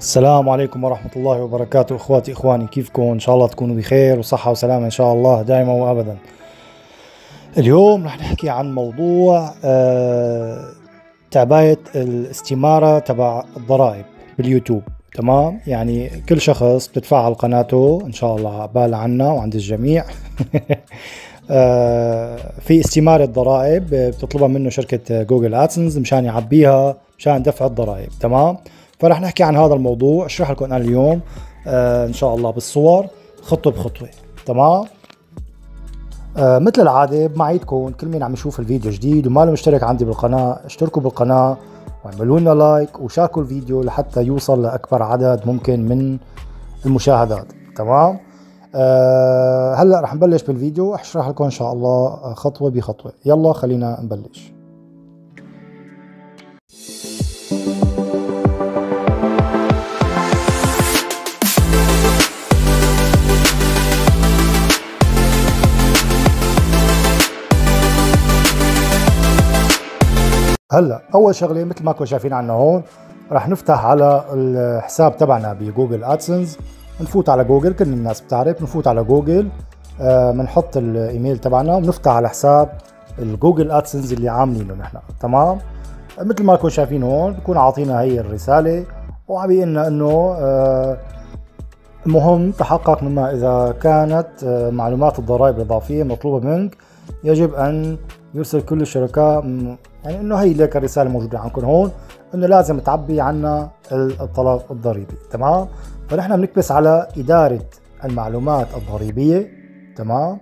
السلام عليكم ورحمة الله وبركاته. اخواتي اخواني، كيفكم؟ ان شاء الله تكونوا بخير وصحة وسلامة ان شاء الله دائما وابدا. اليوم رح نحكي عن موضوع تعبئة الاستمارة تبع الضرائب باليوتيوب. تمام، يعني كل شخص بتتفعل قناته ان شاء الله عبال عنا وعند الجميع في استمارة ضرائب بتطلبها منه شركة جوجل ادسنس مشان يعبيها مشان دفع الضرائب. تمام، فرح نحكي عن هذا الموضوع، اشرح لكم انا اليوم ان شاء الله بالصور خطوه بخطوه. تمام، مثل العاده بمعيدكم كل مين عم يشوف الفيديو جديد وما له مشترك عندي بالقناه، اشتركوا بالقناه واعملوا لنا لايك وشاركوا الفيديو لحتى يوصل لاكبر عدد ممكن من المشاهدات. تمام، هلا رح نبلش بالفيديو، اشرح لكم ان شاء الله خطوه بخطوه. يلا خلينا نبلش. هلا اول شغله مثل ما كنتوا شايفين عنا هون، رح نفتح على الحساب تبعنا بجوجل ادسنس، نفوت على جوجل، كل الناس بتعرف نفوت على جوجل، بنحط الايميل تبعنا ونفتح على حساب الجوجل ادسنس اللي عاملينه نحن. تمام، مثل ما كنتوا شايفين هون بكون عاطينا هي الرساله وعم بيقول لنا انه المهم تحقق مما اذا كانت معلومات الضرائب الاضافيه مطلوبه منك يجب ان يرسل كل الشركاء، يعني انه هي لك الرساله موجوده عندكم هون انه لازم تعبي عنا الطلب الضريبي. تمام، فنحن بنكبس على اداره المعلومات الضريبيه. تمام،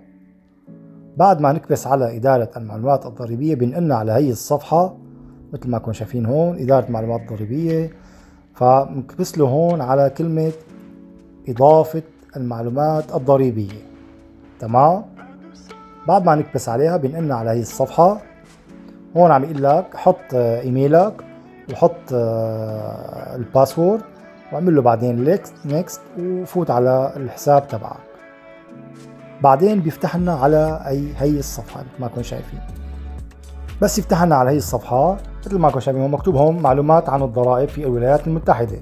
بعد ما نكبس على اداره المعلومات الضريبيه بنقلنا على هي الصفحه مثل ما كنتم شايفين هون اداره المعلومات الضريبيه، فبنكبس له هون على كلمه اضافه المعلومات الضريبيه. تمام، بعد ما نكبس عليها بنقلنا على هي الصفحه. هون عم يقول لك حط ايميلك وحط الباسورد واعمل له بعدين نيكست وفوت على الحساب تبعك. بعدين بيفتح لنا على هي الصفحه مثل ما كنتم شايفين. بس يفتح لنا على هي الصفحه مثل ما كنتم شايفين هون مكتوب هون معلومات عن الضرائب في الولايات المتحده.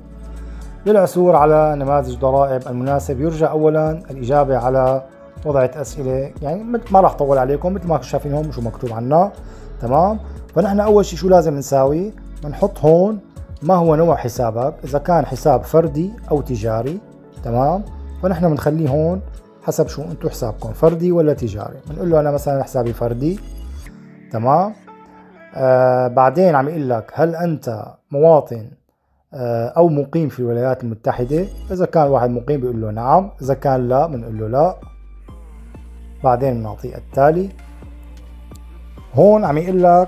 للعثور على نماذج ضرائب المناسب يرجى اولا الاجابه على وضعت اسئله، يعني ما راح اطول عليكم مثل ما كنتم شايفين هون شو مكتوب عنا. تمام، فنحن اول شيء شو لازم نساوي؟ بنحط هون ما هو نوع حسابك، اذا كان حساب فردي او تجاري. تمام، فنحن بنخليه هون حسب شو انتم حسابكم، فردي ولا تجاري. بنقول له انا مثلا حسابي فردي. تمام، بعدين عم يقول لك هل انت مواطن او مقيم في الولايات المتحده؟ اذا كان واحد مقيم بيقول له نعم، اذا كان لا بنقول له لا. بعدين بنعطيه التالي. هون عم يقول لك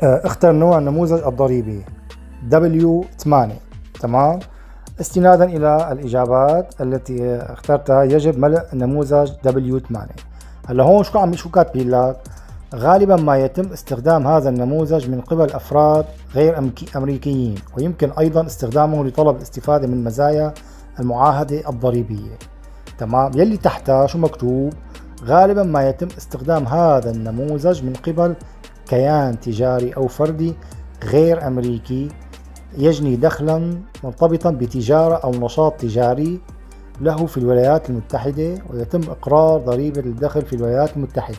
اختر نوع النموذج الضريبي W8. تمام، استنادا الى الاجابات التي اخترتها يجب ملء نموذج W8. هلا هون شو كاتبين لك؟ غالبا ما يتم استخدام هذا النموذج من قبل افراد غير امريكيين، ويمكن ايضا استخدامه لطلب الاستفاده من مزايا المعاهده الضريبيه. تمام، يلي تحتها شو مكتوب؟ غالبا ما يتم استخدام هذا النموذج من قبل كيان تجاري أو فردي غير أمريكي يجني دخلا مرتبطا بتجارة أو نشاط تجاري له في الولايات المتحدة، ويتم إقرار ضريبة الدخل في الولايات المتحدة.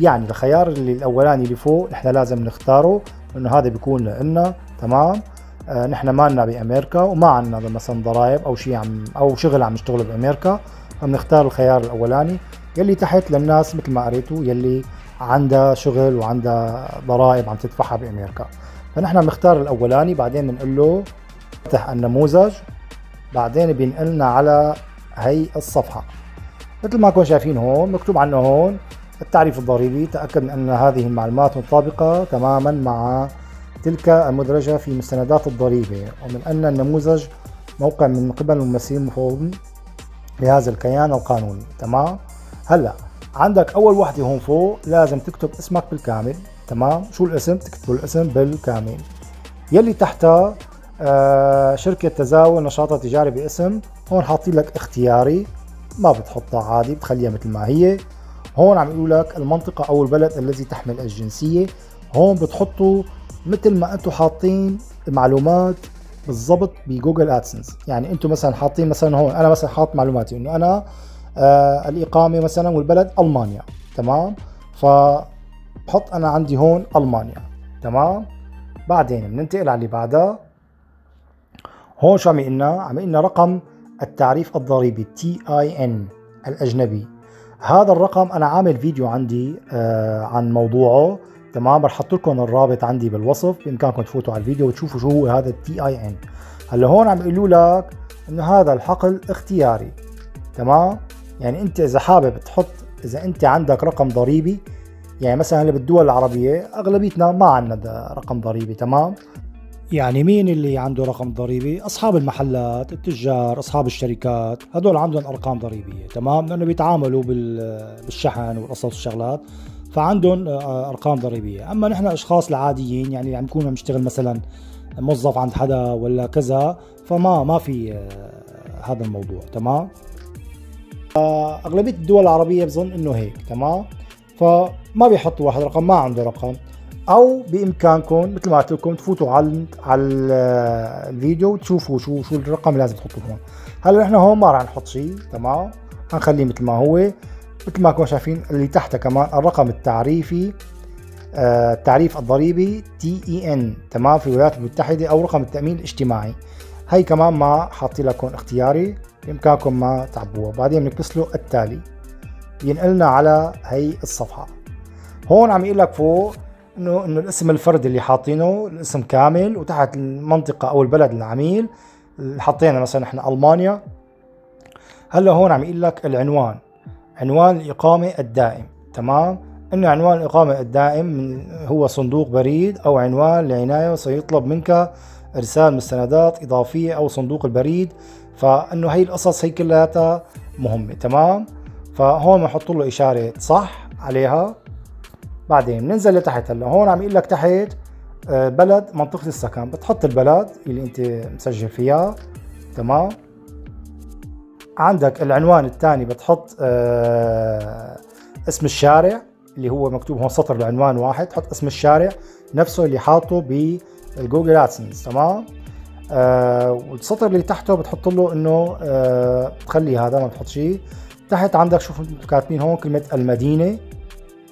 يعني الخيار الأولاني اللي فوق نحن لازم نختاره إنه هذا بيكون لنا. تمام، نحن ما لنا بأمريكا وما عنا مثلا ضرائب أو شيء أو شغل عم نشتغله بأمريكا، فبنختار الخيار الأولاني. يلي تحت للناس مثل ما قريتوا يلي عندها شغل وعندها ضرائب عم تدفعها بأمريكا، فنحن بنختار الأولاني. بعدين بنقول له افتح النموذج، بعدين بينقلنا على هي الصفحة مثل ما كنتم شايفين هون مكتوب عنا هون التعريف الضريبي. تأكد من أن هذه المعلومات متطابقة تماما مع تلك المدرجة في مستندات الضريبة، ومن أن النموذج موقع من قبل الممثلين المفوضين لهذا الكيان القانوني. تمام، هلا عندك اول وحده هون فوق لازم تكتب اسمك بالكامل. تمام، شو الاسم؟ تكتب الاسم بالكامل. يلي تحتها شركه تزاول نشاطها تجاري باسم، هون حاطين لك اختياري ما بتحطها عادي بتخليها مثل ما هي. هون عم يقول لك المنطقه او البلد الذي تحمل الجنسيه، هون بتحطوا مثل ما انتم حاطين معلومات بالظبط بجوجل ادسنس. يعني انتم مثلا حاطين مثلا هون، انا مثلا حاط معلوماتي انه انا الاقامه مثلا والبلد المانيا، تمام؟ فبحط انا عندي هون المانيا، تمام؟ بعدين بننتقل على اللي بعدها. هون شو عم يقلنا؟ عم يقلنا رقم التعريف الضريبي TIN الاجنبي. هذا الرقم انا عامل فيديو عندي عن موضوعه، تمام؟ رح احط لكم الرابط عندي بالوصف، بامكانكم تفوتوا على الفيديو وتشوفوا شو هو هذا TIN. هلا هون عم يقولوا لك انه هذا الحقل اختياري، تمام؟ يعني انت اذا حابب تحط، اذا انت عندك رقم ضريبي، يعني مثلا هلا بالدول العربيه اغلبيتنا ما عندنا رقم ضريبي، تمام؟ يعني مين اللي عنده رقم ضريبي؟ اصحاب المحلات، التجار، اصحاب الشركات، هدول عندهم ارقام ضريبيه، تمام؟ لانه بيتعاملوا بالشحن والقصص والشغلات، فعندهم ارقام ضريبيه. اما نحن الاشخاص العاديين، يعني اللي عم يكون عم يشتغل مثلا موظف عند حدا ولا كذا، فما في هذا الموضوع، تمام؟ اغلبيه الدول العربيه بظن انه هيك، تمام؟ فما بيحطوا واحد رقم ما عنده رقم. او بامكانكم مثل ما قلت لكم تفوتوا على الفيديو وتشوفوا شو الرقم اللي لازم تحطوه هون. هلا نحن هون ما راح نحط شيء، تمام؟ هنخليه مثل ما هو. مثل ما كنتم شايفين اللي تحته كمان الرقم التعريفي، التعريف الضريبي TIN، تمام؟ في الولايات المتحده، او رقم التامين الاجتماعي. هي كمان ما حاطين لكم اختياري، بامكانكم ما تعبوها. بعدين بنكبس له التالي، بينقلنا على هي الصفحه. هون عم يقول لك فوق انه الاسم الفردي اللي حاطينه، الاسم كامل، وتحت المنطقه او البلد العميل اللي حطينا مثلا احنا المانيا. هلا هون عم يقول لك العنوان، عنوان الاقامه الدائم، تمام؟ انه عنوان الاقامه الدائم هو صندوق بريد او عنوان لعنايه، وسيطلب منك ارسال مستندات اضافيه او صندوق البريد. فانه هي القصص هي كلها مهمه، تمام؟ فهون بنحط له اشاره صح عليها. بعدين بننزل لتحت. هلا هون عم يقول لك تحت بلد منطقه السكن، بتحط البلد اللي انت مسجل فيها، تمام؟ عندك العنوان الثاني بتحط اسم الشارع اللي هو مكتوب هون، سطر العنوان واحد، تحط اسم الشارع نفسه اللي حاطه بالجوجل ادسنس، تمام؟ والسطر اللي تحته بتحط له انه بتخلي هذا، ما بتحط شيء تحت. عندك شوف كاتبين هون كلمه المدينه،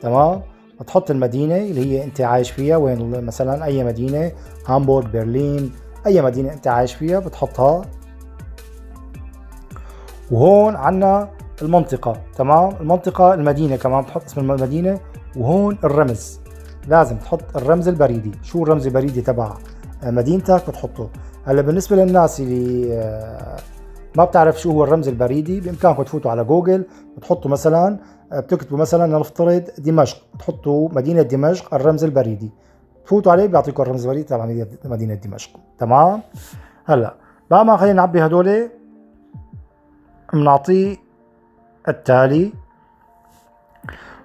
تمام؟ بتحط المدينه اللي هي انت عايش فيها، وين مثلا اي مدينه، هامبورغ، برلين، اي مدينه انت عايش فيها بتحطها. وهون عنا المنطقه، تمام؟ المنطقه، المدينه كمان بتحط اسم المدينه. وهون الرمز، لازم تحط الرمز البريدي، شو الرمز البريدي تبع مدينتك بتحطه. هلا بالنسبه للناس اللي ما بتعرف شو هو الرمز البريدي، بامكانكم تفوتوا على جوجل وتحطوا مثلا، بتكتبوا مثلا نفترض دمشق، بتحطوا مدينه دمشق الرمز البريدي، تفوتوا عليه بيعطيكم الرمز البريدي تبع مدينه دمشق، تمام؟ هلا بعد ما خلينا نعبي هدول، بنعطيه التالي.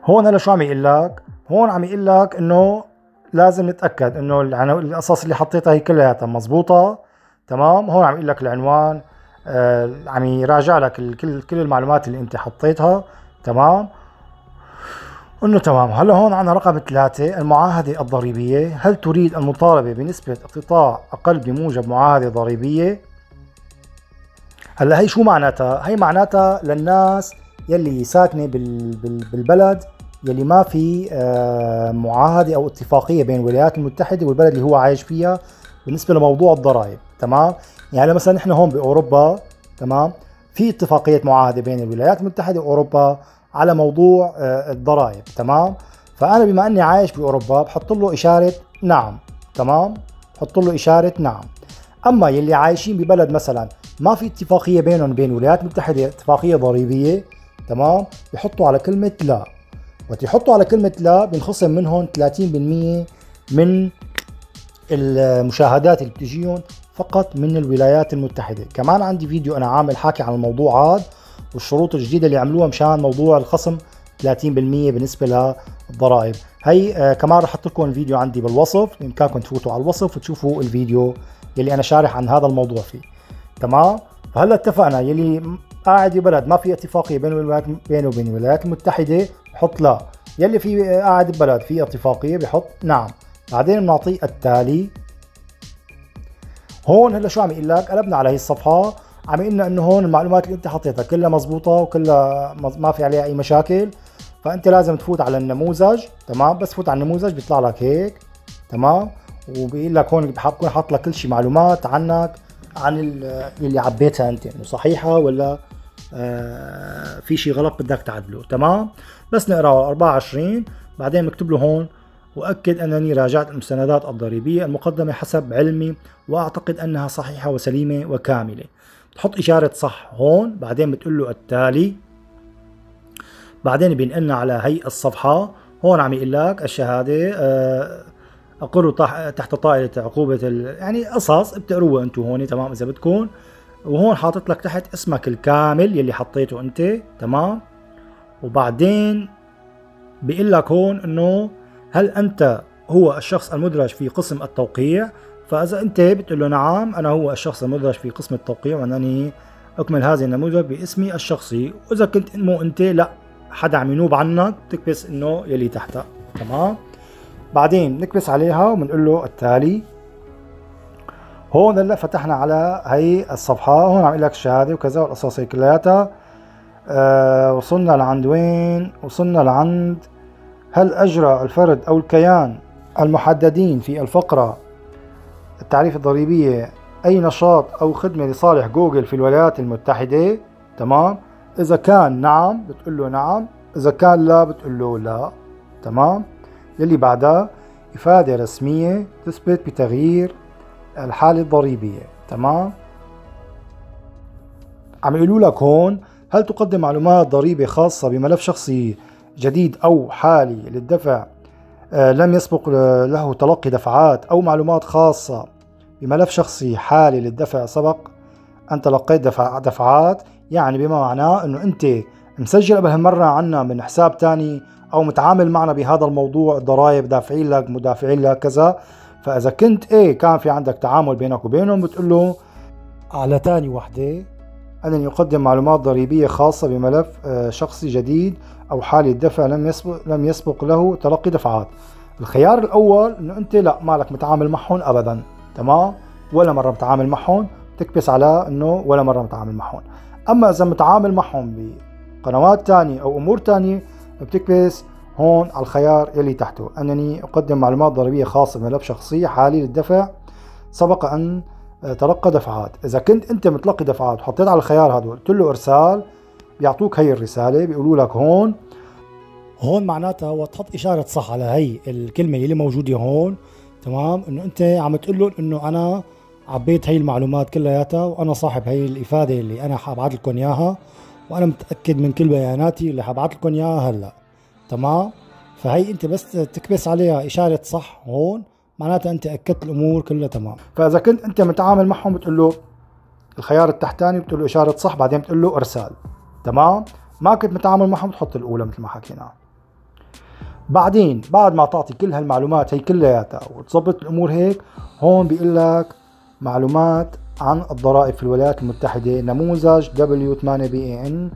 هون هلا شو عم يقول لك؟ هون عم يقول لك انه لازم نتاكد انه القصص اللي حطيتها هي كلها مضبوطه، تمام؟ هون عم يقول لك العنوان، عم يراجع لك كل المعلومات اللي انت حطيتها، تمام؟ انه تمام. هلا هون عنا رقم 3، المعاهدة الضريبية. هل تريد المطالبة بنسبة اقتطاع اقل بموجب معاهدة ضريبية؟ هلا هي شو معناتها؟ هي معناتها للناس يلي ساكنة بالبلد يلي ما في معاهدة او اتفاقية بين الولايات المتحدة والبلد اللي هو عايش فيها بالنسبة لموضوع الضرائب، تمام؟ يعني مثلا احنا هون باوروبا، تمام؟ في اتفاقية معاهدة بين الولايات المتحدة واوروبا على موضوع الضرائب، تمام؟ فانا بما اني عايش باوروبا بحط له اشارة نعم، تمام؟ بحط له اشارة نعم. اما يلي عايشين ببلد مثلا ما في اتفاقية بينهم بين الولايات المتحدة اتفاقية ضريبية، تمام؟ بحطوا على كلمة لا. وقت يحطوا على كلمة لا بنخصم منهم 30% من المشاهدات اللي بتجيهم فقط من الولايات المتحدة. كمان عندي فيديو انا عامل حاكي عن الموضوع هذا والشروط الجديدة اللي عملوها مشان موضوع الخصم 30% بالنسبة للضرائب. هي كمان رح احط لكم الفيديو عندي بالوصف، بامكانكم تفوتوا على الوصف وتشوفوا الفيديو يلي انا شارح عن هذا الموضوع فيه، تمام؟ فهلا اتفقنا يلي قاعد ببلد ما في اتفاقية بينه وبين الولايات المتحدة بحط لا، يلي في قاعد ببلد في اتفاقية بحط نعم. بعدين بنعطيه التالي. هون هلا شو عم يقول لك؟ قلبنا على هي الصفحه عم يقول لنا انه هون المعلومات اللي انت حطيتها كلها مضبوطه وكلها ما في عليها اي مشاكل. فانت لازم تفوت على النموذج، تمام؟ بس فوت على النموذج بيطلع لك هيك، تمام؟ وبيقول لك هون بكون حاط لك كل شيء معلومات عنك، عن اللي عبيتها انت، انه صحيحه ولا في شيء غلط بدك تعدله، تمام؟ بس نقراه 24. بعدين بكتب له هون: وأكد أنني راجعت المستندات الضريبية المقدمة حسب علمي وأعتقد أنها صحيحة وسليمة وكاملة. بتحط إشارة صح هون، بعدين بتقول له التالي، بعدين بينقلنا على هي الصفحة. هون عم يقول لك الشهادة أقر تحت طائلة عقوبة يعني قصص بتقروها أنتم هون، تمام؟ إذا بدكم. وهون حاطط لك تحت اسمك الكامل يلي حطيته أنت، تمام؟ وبعدين بيقول لك هون إنه هل أنت هو الشخص المدرج في قسم التوقيع؟ فإذا أنت بتقول له نعم أنا هو الشخص المدرج في قسم التوقيع وأنني أكمل هذه النموذج باسمي الشخصي، وإذا كنت مو أنت لا حدا عم ينوب عنك بتكبس إنه يلي تحتها، تمام؟ بعدين بنكبس عليها وبنقول له التالي. هون هلا فتحنا على هي الصفحة، هون عم يقول لك الشهادة وكذا والقصص هي كلياتها. وصلنا لعند وين؟ وصلنا لعند هل أجرى الفرد أو الكيان المحددين في الفقرة التعريف الضريبية أي نشاط أو خدمة لصالح جوجل في الولايات المتحدة، تمام؟ إذا كان نعم بتقول له نعم، إذا كان لا بتقول له لا، تمام؟ يلي بعدها إفادة رسمية تثبت بتغيير الحالة الضريبية، تمام؟ عم يقولوا لك هون: هل تقدم معلومات ضريبة خاصة بملف شخصي جديد أو حالي للدفع لم يسبق له تلقي دفعات، أو معلومات خاصة بملف شخصي حالي للدفع سبق أن تلقيت دفعات؟ يعني بما معناه أنه أنت مسجل قبل هالمرة عنا من حساب تاني أو متعامل معنا بهذا الموضوع ضرائب، دافعين لك مدافعين لك كذا. فإذا كنت كان في عندك تعامل بينك وبينهم بتقول له على تاني وحدة: أنني أقدم معلومات ضريبية خاصة بملف شخصي جديد أو حالي الدفع لم يسبق له تلقي دفعات. الخيار الأول إنه أنت لا مالك متعامل معهم أبدا، تمام؟ ولا مرة متعامل معهم، تكبس على إنه ولا مرة متعامل معهم. أما إذا متعامل معهم بقنوات تانية أو أمور تانية بتكبس هون على الخيار يلي تحته: أنني أقدم معلومات ضريبية خاصة بملف شخصي حالي للدفع سبق أن تلقى دفعات. إذا كنت أنت متلقي دفعات وحطيت على الخيار هذا وقلت له إرسال، بيعطوك هي الرسالة بيقولوا لك هون معناتها وتحط إشارة صح على هي الكلمة اللي موجودة هون، تمام؟ إنه أنت عم تقول له إنه أنا عبيت هي المعلومات كلياتها وأنا صاحب هي الإفادة اللي أنا حابعت لكم إياها، وأنا متأكد من كل بياناتي اللي حابعت لكم إياها هلا، تمام؟ فهي أنت بس تكبس عليها إشارة صح هون، معناتها انت اكدت الامور كلها، تمام؟ فاذا كنت انت متعامل معهم بتقول له الخيار التحتاني، بتقول له اشاره صح، بعدين بتقول له ارسال، تمام؟ ما كنت متعامل معهم بتحط الاولى مثل ما حكينا. بعدين بعد ما تعطي كل هالمعلومات هي كلياتها وتظبط الامور هيك، هون بيقول لك معلومات عن الضرائب في الولايات المتحده نموذج W8 BAN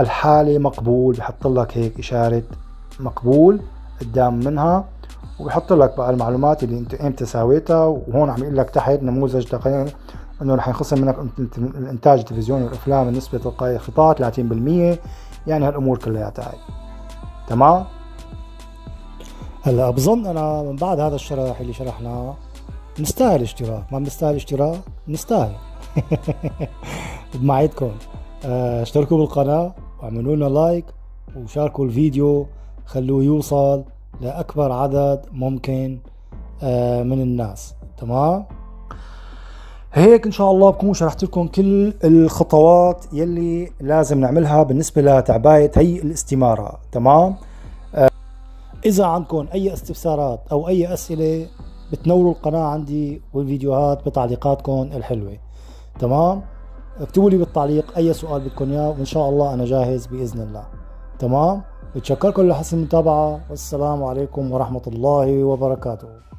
الحالي مقبول، بحط لك هيك اشاره مقبول قدام منها، وبحط لك بقى المعلومات اللي انت امتى ساويتها. وهون عم يقول لك تحت نموذج تقريبا انه رح ينخصم منك الانتاج التلفزيوني والافلام النسبه تلقائيه قطاع 30%، يعني هالامور كلياتها هي، تمام؟ هلا بظن انا من بعد هذا الشرح اللي شرحناه نستاهل اشتراك، ما بنستاهل اشتراك؟ نستاهل. بمعيدكم اشتركوا بالقناه واعملوا لنا لايك وشاركوا الفيديو، خلوه يوصل لأكبر عدد ممكن من الناس، تمام؟ هيك إن شاء الله بكون شرحت لكم كل الخطوات يلي لازم نعملها بالنسبة لتعباية هي الاستمارة، تمام؟ إذا عندكم أي استفسارات أو أي أسئلة بتنوروا القناة عندي والفيديوهات بتعليقاتكم الحلوة، تمام؟ اكتبوا لي بالتعليق أي سؤال بدكم إياه وإن شاء الله أنا جاهز بإذن الله، تمام؟ بتشكركم لحسن المتابعة، والسلام عليكم ورحمة الله وبركاته.